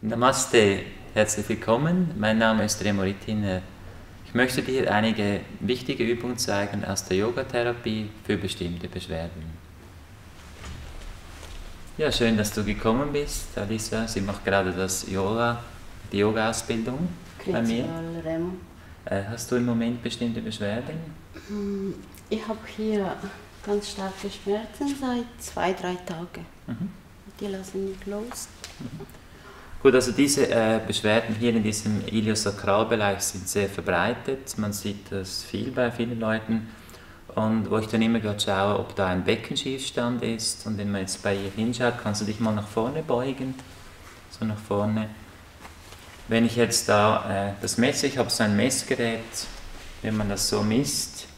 Namaste, herzlich willkommen. Mein Name ist Remo Rittiner. Ich möchte dir einige wichtige Übungen zeigen aus der Yogatherapie für bestimmte Beschwerden. Ja, schön, dass du gekommen bist, Alisa. Sie macht gerade das Yoga, die Yoga-Ausbildung bei mir. Remo. Hast du im Moment bestimmte Beschwerden? Ich habe hier ganz starke Schmerzen seit 2-3 Tagen. Mhm. Die lassen mich los. Mhm. Gut, also diese Beschwerden hier in diesem Iliosakralbereich sind sehr verbreitet. Man sieht das viel bei vielen Leuten. Und wo ich dann immer gerade schaue, ob da ein Beckenschiefstand ist. Und wenn man jetzt bei ihr hinschaut, kannst du dich mal nach vorne beugen. So nach vorne. Wenn ich jetzt da das messe, ich habe so ein Messgerät, wenn man das so misst.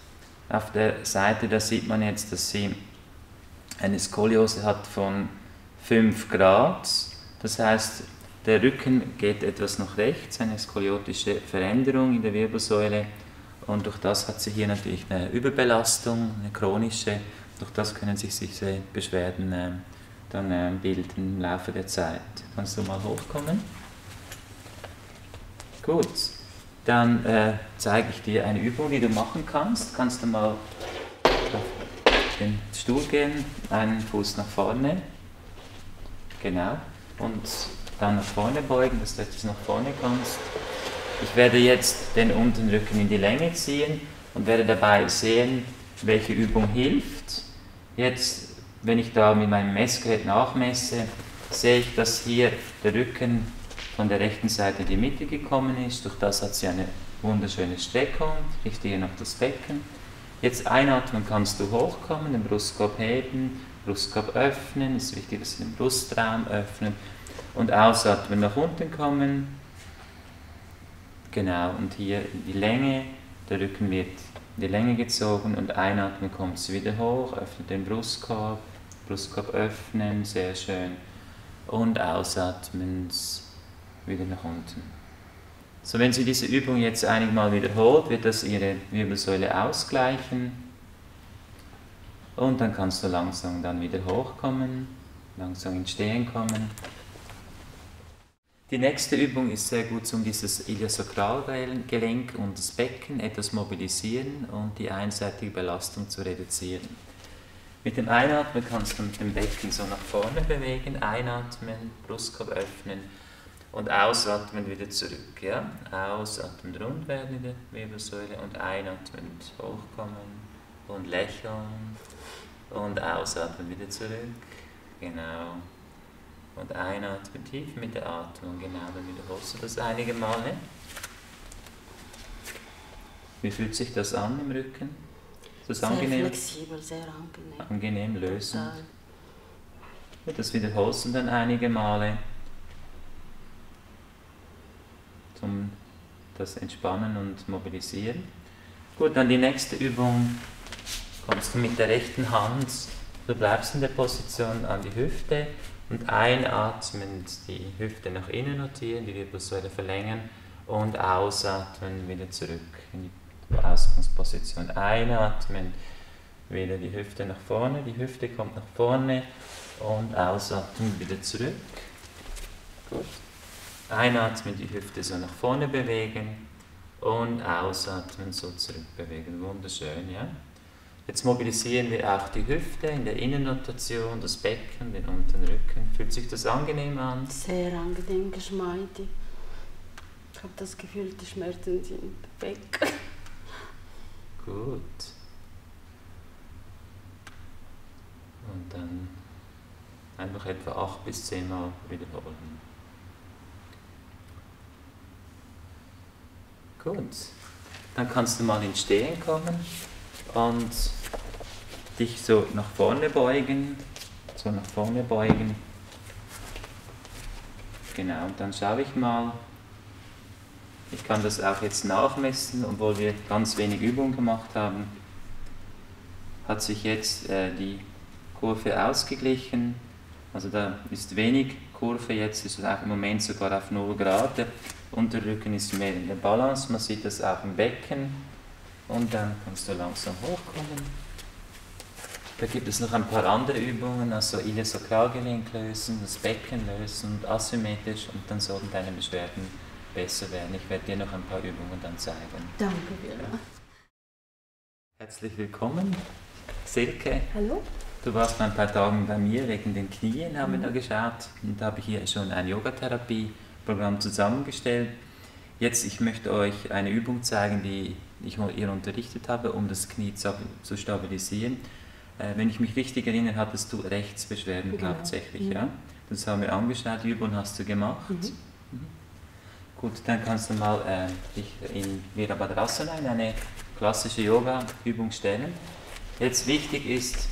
Auf der Seite, da sieht man jetzt, dass sie eine Skoliose hat von 5 Grad. Das heißt, der Rücken geht etwas nach rechts, eine skoliotische Veränderung in der Wirbelsäule, und durch das hat sie hier natürlich eine Überbelastung, eine chronische, durch das können sich diese Beschwerden dann bilden im Laufe der Zeit. Kannst du mal hochkommen? Gut, dann zeige ich dir eine Übung, die du machen kannst. Kannst du mal auf den Stuhl gehen, einen Fuß nach vorne, genau, und dann nach vorne beugen, dass du etwas nach vorne kommst. Ich werde jetzt den unteren Rücken in die Länge ziehen und werde dabei sehen, welche Übung hilft. Jetzt, wenn ich da mit meinem Messgerät nachmesse, sehe ich, dass hier der Rücken von der rechten Seite in die Mitte gekommen ist. Durch das hat sie eine wunderschöne Streckung. Ich richte hier noch das Becken. Jetzt einatmen, kannst du hochkommen, den Brustkorb heben, Brustkorb öffnen. Es ist wichtig, dass Sie den Brustraum öffnen. Und ausatmen, nach unten kommen. Genau, und hier in die Länge, der Rücken wird in die Länge gezogen, und einatmen, kommt sie wieder hoch, öffnet den Brustkorb, Brustkorb öffnen, sehr schön. Und ausatmen, wieder nach unten. So, wenn sie diese Übung jetzt einige Mal wiederholt, wird das ihre Wirbelsäule ausgleichen. Und dann kannst du langsam dann wieder hochkommen, langsam ins Stehen kommen. Die nächste Übung ist sehr gut, um dieses Iliosakralgelenk und das Becken etwas mobilisieren und die einseitige Belastung zu reduzieren. Mit dem Einatmen kannst du mit dem Becken so nach vorne bewegen, einatmen, Brustkorb öffnen und ausatmen wieder zurück. Ja? Ausatmen, rund werden in der Wirbelsäule, und einatmen, hochkommen und lächeln und ausatmen, wieder zurück. Genau. Und einatmen, tief mit der Atmung, genau, dann wiederholst du das einige Male. Wie fühlt sich das an im Rücken? Ist das sehr angenehm? Flexibel, sehr angenehm. Angenehm, lösend. Ja, das wiederholst du dann einige Male, um das Entspannen und Mobilisieren. Gut, dann die nächste Übung, kommst du mit der rechten Hand, du bleibst in der Position an die Hüfte. Und einatmend die Hüfte nach innen notieren, die Wirbelsäule verlängern, und ausatmen, wieder zurück in die Ausgangsposition. Einatmen, wieder die Hüfte nach vorne, die Hüfte kommt nach vorne, und ausatmen, wieder zurück. Gut. Einatmen, die Hüfte so nach vorne bewegen, und ausatmen, so zurück bewegen. Wunderschön, ja? Jetzt mobilisieren wir auch die Hüfte in der Innenrotation, das Becken, den unteren Rücken. Fühlt sich das angenehm an? Sehr angenehm, geschmeidig. Ich habe das Gefühl, die Schmerzen sind weg. Gut. Und dann einfach etwa 8 bis 10 Mal wiederholen. Gut. Dann kannst du mal ins Stehen kommen und dich so nach vorne beugen, so nach vorne beugen. Genau, und dann schaue ich mal, ich kann das auch jetzt nachmessen, obwohl wir ganz wenig Übung gemacht haben, hat sich jetzt die Kurve ausgeglichen, also da ist wenig Kurve, jetzt ist es auch im Moment sogar auf 0 Grad, der Unterrücken ist mehr in der Balance, man sieht das auch im Becken. Und dann kannst du langsam hochkommen. Da gibt es noch ein paar andere Übungen, also Iliosakralgelenk lösen, das Becken lösen und asymmetrisch, und dann sollten deine Beschwerden besser werden. Ich werde dir noch ein paar Übungen dann zeigen. Danke, Vera. Ja. Herzlich willkommen, Silke. Hallo. Du warst vor ein paar Tagen bei mir wegen den Knien, haben wir da geschaut. Und da habe ich hier schon ein Yogatherapie-Programm zusammengestellt. Jetzt, ich möchte euch eine Übung zeigen, die ich hier unterrichtet habe, um das Knie zu stabilisieren. Wenn ich mich richtig erinnere, hattest du Rechtsbeschwerden hauptsächlich, ja? Das haben wir angeschaut, die Übung hast du gemacht. Gut, dann kannst du mal dich in Virabhadrasana, in eine klassische Yoga-Übung stellen. Jetzt wichtig ist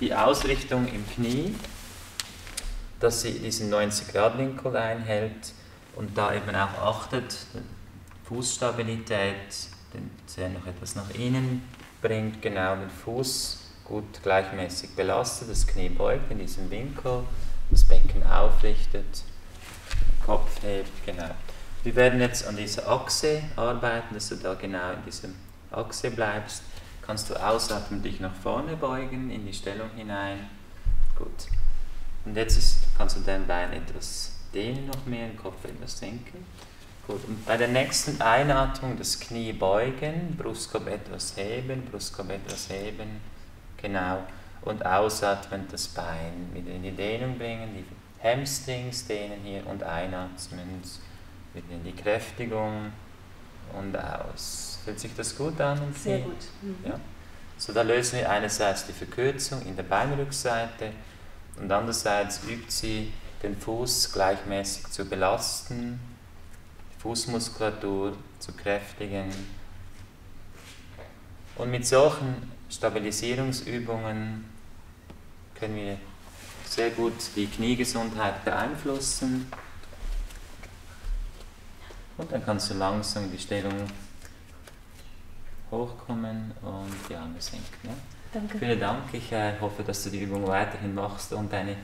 die Ausrichtung im Knie, dass sie diesen 90-Grad-Winkel einhält und da eben auch achtet, Fußstabilität, den Zeh noch etwas nach innen bringt, genau den Fuß gut gleichmäßig belastet, das Knie beugt in diesem Winkel, das Becken aufrichtet, den Kopf hebt, genau. Wir werden jetzt an dieser Achse arbeiten, dass du da genau in dieser Achse bleibst. Kannst du ausatmen, dich nach vorne beugen, in die Stellung hinein. Gut. Und jetzt kannst du dein Bein etwas dehnen noch mehr, den Kopf etwas senken. Gut. Und bei der nächsten Einatmung das Knie beugen, Brustkorb etwas heben, Brustkorb etwas heben. Genau. Und ausatmen, das Bein wieder in die Dehnung bringen, die Hamstrings dehnen hier und einatmen, wieder in die Kräftigung und aus. Fühlt sich das gut an? Sehr gut. Ja. So, da lösen wir einerseits die Verkürzung in der Beinrückseite und andererseits übt sie, den Fuß gleichmäßig zu belasten, die Fußmuskulatur zu kräftigen. Und mit solchen Stabilisierungsübungen können wir sehr gut die Kniegesundheit beeinflussen. Und dann kannst du langsam die Stellung hochkommen und die Arme senken. Ja? Danke. Vielen Dank. Ich hoffe, dass du die Übung weiterhin machst und deine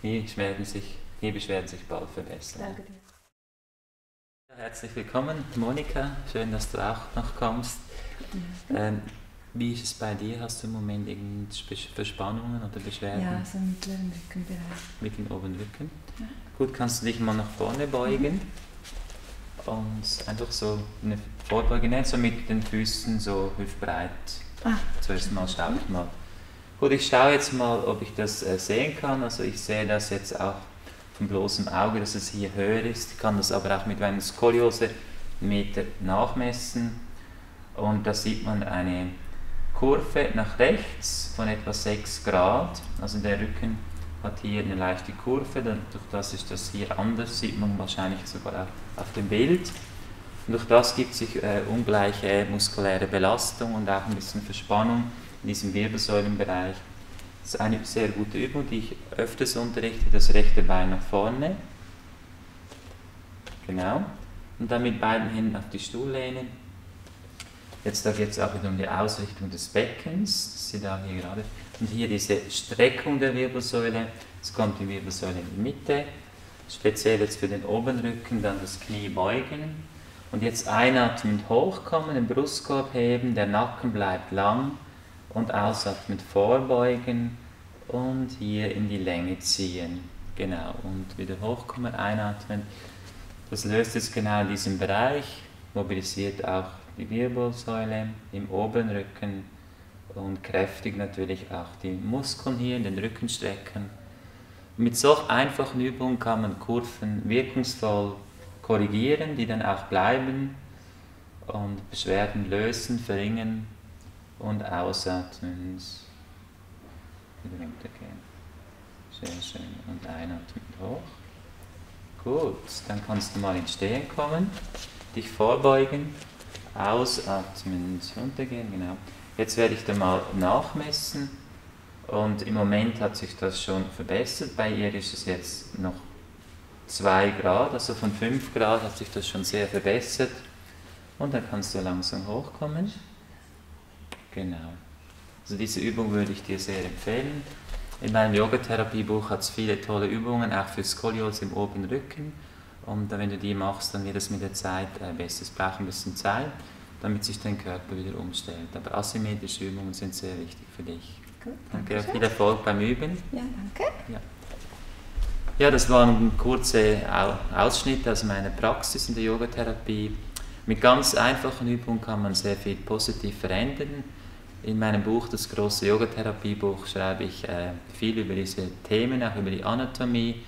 Kniebeschwerden sich bald verbessern. Danke dir. Ja, herzlich willkommen, Monika. Schön, dass du auch noch kommst. Wie ist es bei dir? Hast du im Moment irgendwelche Verspannungen oder Beschwerden? Ja, also im mittleren Rückenbereich. Mit dem oberen Rücken? Ja. Gut, kannst du dich mal nach vorne beugen? Und einfach so eine Vorbeuge, nicht so mit den Füßen so hüftbreit. Zuerst mal schaue ich mal. Gut, ich schaue jetzt mal, ob ich das sehen kann. Also ich sehe das jetzt auch vom bloßen Auge, dass es hier höher ist. Ich kann das aber auch mit meinem Skoliose-Meter nachmessen. Und da sieht man eine Kurve nach rechts von etwa 6 Grad. Also der Rücken hat hier eine leichte Kurve, durch das ist das hier anders, sieht man wahrscheinlich sogar auf dem Bild. Und durch das gibt sich ungleiche muskuläre Belastung und auch ein bisschen Verspannung in diesem Wirbelsäulenbereich. Das ist eine sehr gute Übung, die ich öfters unterrichte, das rechte Bein nach vorne. Genau. Und dann mit beiden Händen auf die Stuhllehne. Jetzt da geht es auch wieder um die Ausrichtung des Beckens, das sieht auch hier gerade. Und hier diese Streckung der Wirbelsäule, jetzt kommt die Wirbelsäule in die Mitte, speziell jetzt für den oberen Rücken, dann das Knie beugen. Und jetzt einatmend hochkommen, den Brustkorb heben, der Nacken bleibt lang und ausatmend vorbeugen und hier in die Länge ziehen. Genau, und wieder hochkommen, einatmen. Das löst jetzt genau diesen Bereich, mobilisiert auch die Wirbelsäule im oberen Rücken und kräftigt natürlich auch die Muskeln hier, den Rücken strecken. Mit solch einfachen Übungen kann man Kurven wirkungsvoll korrigieren, die dann auch bleiben und Beschwerden lösen, verringern und ausatmen. Sehr schön. Und einatmen hoch. Gut, dann kannst du mal ins Stehen kommen, dich vorbeugen. Ausatmen, runtergehen, genau. Jetzt werde ich da mal nachmessen und im Moment hat sich das schon verbessert. Bei ihr ist es jetzt noch 2 Grad, also von 5 Grad hat sich das schon sehr verbessert. Und dann kannst du langsam hochkommen. Genau. Also diese Übung würde ich dir sehr empfehlen. In meinem Yogatherapiebuch hat es viele tolle Übungen, auch für Skoliose im oberen Rücken. Und wenn du die machst, dann wird es mit der Zeit besser. Es braucht ein bisschen Zeit, damit sich dein Körper wieder umstellt. Aber asymmetrische Übungen sind sehr wichtig für dich. Gut, danke. Viel Erfolg beim Üben. Ja, danke. Ja. Ja, das war ein kurzer Ausschnitt aus meiner Praxis in der Yogatherapie. Mit ganz einfachen Übungen kann man sehr viel positiv verändern. In meinem Buch, das große Yogatherapiebuch, schreibe ich viel über diese Themen, auch über die Anatomie.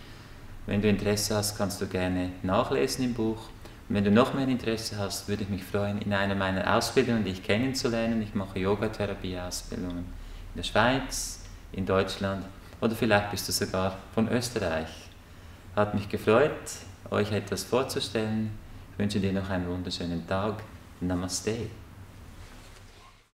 Wenn du Interesse hast, kannst du gerne nachlesen im Buch. Und wenn du noch mehr Interesse hast, würde ich mich freuen, in einer meiner Ausbildungen dich kennenzulernen. Ich mache Yogatherapie-Ausbildungen in der Schweiz, in Deutschland. Oder vielleicht bist du sogar von Österreich. Hat mich gefreut, euch etwas vorzustellen. Ich wünsche dir noch einen wunderschönen Tag. Namaste.